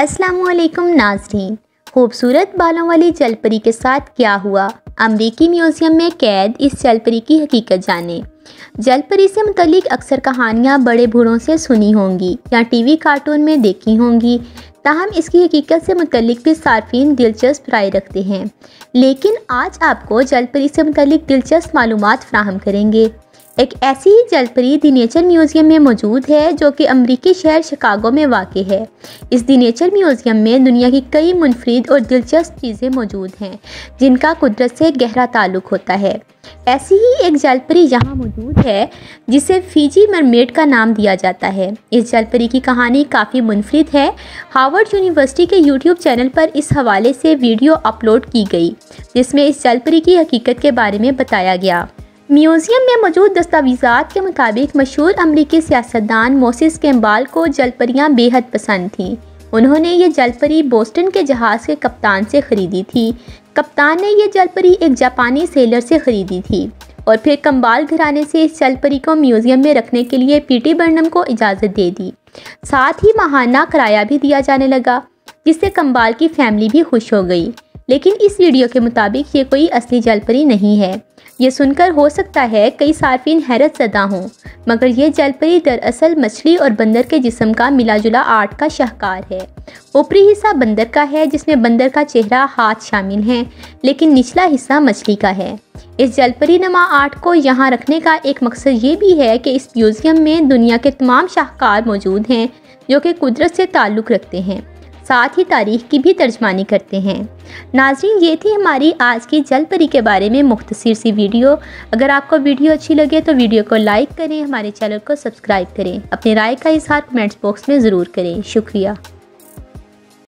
अस्सलामुअलैकुम नाज़रीन। खूबसूरत बालों वाली जलपरी के साथ क्या हुआ, अमरीकी म्यूज़ियम में कैद, इस जलपरी की हकीकत जानें। जलपरी से मुतल्लिक अक्सर कहानियाँ बड़े बूढ़ों से सुनी होंगी या टीवी कार्टून में देखी होंगी, ताहम इसकी हकीकत से मुतल्लिक भी सार्फिन दिलचस्प राय रखते हैं। लेकिन आज आपको जलपरी से मुतल्लिक दिलचस्प मालूमात फ्राहम करेंगे। एक ऐसी ही जलपरी दी नेचर म्यूज़ियम में मौजूद है जो कि अमरीकी शहर शिकागो में वाक़ई है। इस दी नेचर म्यूज़ियम में दुनिया की कई मुनफरिद और दिलचस्प चीज़ें मौजूद हैं जिनका कुदरत से गहरा ताल्लुक़ होता है। ऐसी ही एक जलपरी यहाँ मौजूद है जिसे फिजी मरमेड का नाम दिया जाता है। इस जलपरी की कहानी काफ़ी मुनफरिद है। हार्वर्ड यूनिवर्सिटी के यूट्यूब चैनल पर इस हवाले से वीडियो अपलोड की गई जिसमें इस जलपरी की हकीकत के बारे में बताया गया। म्यूज़ियम में मौजूद दस्तावेज़ात के मुताबिक मशहूर अमरीकी सियासतदान मोसेस किम्बल को जलपरियाँ बेहद पसंद थीं। उन्होंने ये जलपरी बोस्टन के जहाज़ के कप्तान से ख़रीदी थी। कप्तान ने यह जलपरी एक जापानी सेलर से ख़रीदी थी और फिर किम्बल घराने से इस जलपरी को म्यूज़ियम में रखने के लिए पीटी बर्नम को इजाज़त दे दी। साथ ही माहाना किराया भी दिया जाने लगा जिससे किम्बल की फैमिली भी खुश हो गई। लेकिन इस वीडियो के मुताबिक ये कोई असली जलपरी नहीं है। ये सुनकर हो सकता है कई सार्फिन हैरत ज़दा हों, मगर यह जलपरी दरअसल मछली और बंदर के जिस्म का मिलाजुला आर्ट का शाहकार है। ऊपरी हिस्सा बंदर का है जिसमें बंदर का चेहरा, हाथ शामिल हैं, लेकिन निचला हिस्सा मछली का है। इस जलपरी नमा आर्ट को यहाँ रखने का एक मकसद ये भी है कि इस म्यूज़ियम में दुनिया के तमाम शाहकार मौजूद हैं जो कि कुदरत से ताल्लुक़ रखते हैं, साथ ही तारीख़ की भी तर्जमानी करते हैं। नाज़रीन, ये थी हमारी आज की जलपरी के बारे में मुख्तसर सी वीडियो। अगर आपको वीडियो अच्छी लगे तो वीडियो को लाइक करें, हमारे चैनल को सब्सक्राइब करें। अपनी राय का इज़हार कमेंट्स बॉक्स में ज़रूर करें। शुक्रिया।